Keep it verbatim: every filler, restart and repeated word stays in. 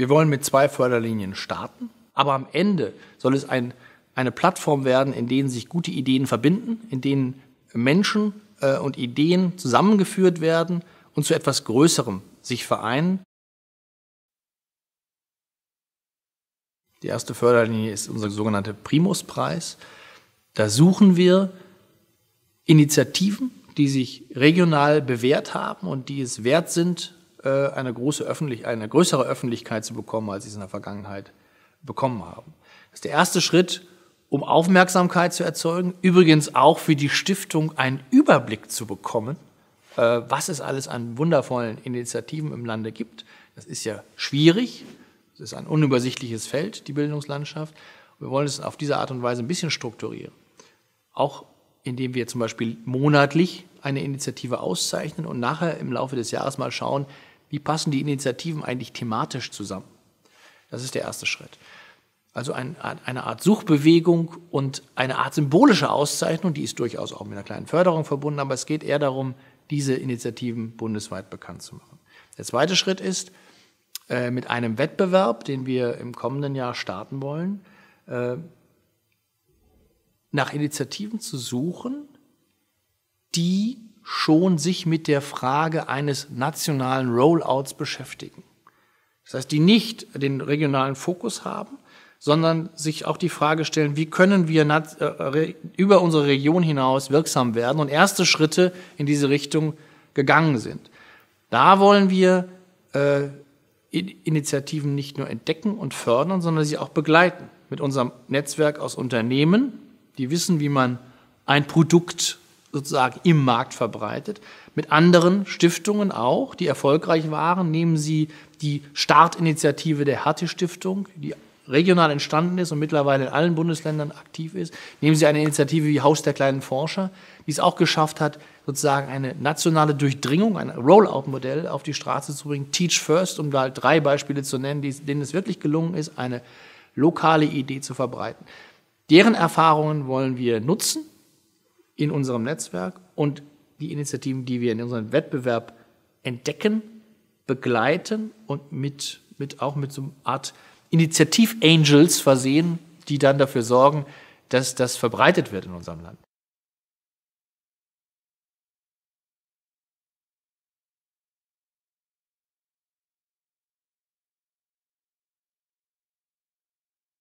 Wir wollen mit zwei Förderlinien starten, aber am Ende soll es ein, eine Plattform werden, in denen sich gute Ideen verbinden, in denen Menschen äh, und Ideen zusammengeführt werden und zu etwas Größerem sich vereinen. Die erste Förderlinie ist unser sogenannter Primuspreis. Da suchen wir Initiativen, die sich regional bewährt haben und die es wert sind, eine, große Öffentlich- eine größere Öffentlichkeit zu bekommen, als sie es in der Vergangenheit bekommen haben. Das ist der erste Schritt, um Aufmerksamkeit zu erzeugen, übrigens auch für die Stiftung einen Überblick zu bekommen, was es alles an wundervollen Initiativen im Lande gibt. Das ist ja schwierig. Das ist ein unübersichtliches Feld, die Bildungslandschaft. Wir wollen es auf diese Art und Weise ein bisschen strukturieren. Auch indem wir zum Beispiel monatlich eine Initiative auszeichnen und nachher im Laufe des Jahres mal schauen, wie passen die Initiativen eigentlich thematisch zusammen. Das ist der erste Schritt. Also ein, eine Art Suchbewegung und eine Art symbolische Auszeichnung, die ist durchaus auch mit einer kleinen Förderung verbunden, aber es geht eher darum, diese Initiativen bundesweit bekannt zu machen. Der zweite Schritt ist, mit einem Wettbewerb, den wir im kommenden Jahr starten wollen, nach Initiativen zu suchen, die schon sich mit der Frage eines nationalen Rollouts beschäftigen. Das heißt, die nicht den regionalen Fokus haben, sondern sich auch die Frage stellen, wie können wir über unsere Region hinaus wirksam werden und erste Schritte in diese Richtung gegangen sind. Da wollen wir äh, Initiativen nicht nur entdecken und fördern, sondern sie auch begleiten. Mit unserem Netzwerk aus Unternehmen, die wissen, wie man ein Produkt sozusagen im Markt verbreitet. Mit anderen Stiftungen auch, die erfolgreich waren. Nehmen Sie die Startinitiative der Hertie Stiftung, die regional entstanden ist und mittlerweile in allen Bundesländern aktiv ist. Nehmen Sie eine Initiative wie Haus der kleinen Forscher, die es auch geschafft hat, sozusagen eine nationale Durchdringung, ein Rollout-Modell auf die Straße zu bringen. Teach First, um da drei Beispiele zu nennen, denen es wirklich gelungen ist, eine lokale Idee zu verbreiten. Deren Erfahrungen wollen wir nutzen in unserem Netzwerk und die Initiativen, die wir in unserem Wettbewerb entdecken, begleiten und mit, mit auch mit so einer Art Initiativ-Angels versehen, die dann dafür sorgen, dass das verbreitet wird in unserem Land.